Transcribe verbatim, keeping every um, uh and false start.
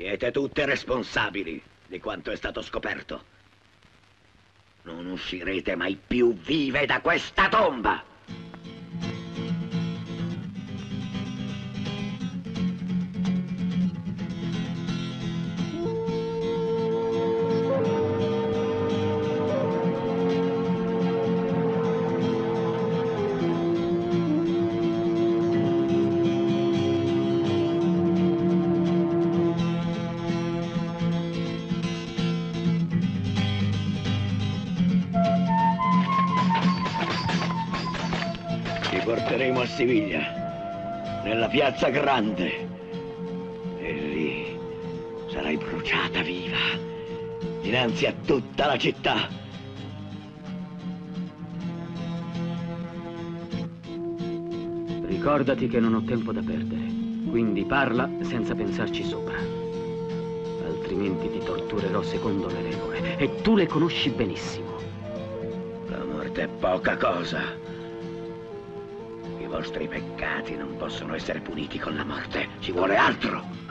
Siete tutte responsabili di quanto è stato scoperto. Non uscirete mai più vive da questa tomba! Porteremo a Siviglia, nella piazza grande, e lì sarai bruciata viva, dinanzi a tutta la città. Ricordati che non ho tempo da perdere, quindi parla senza pensarci sopra. Altrimenti ti torturerò secondo le regole, e tu le conosci benissimo. La morte è poca cosa. I vostri peccati non possono essere puniti con la morte, ci vuole altro!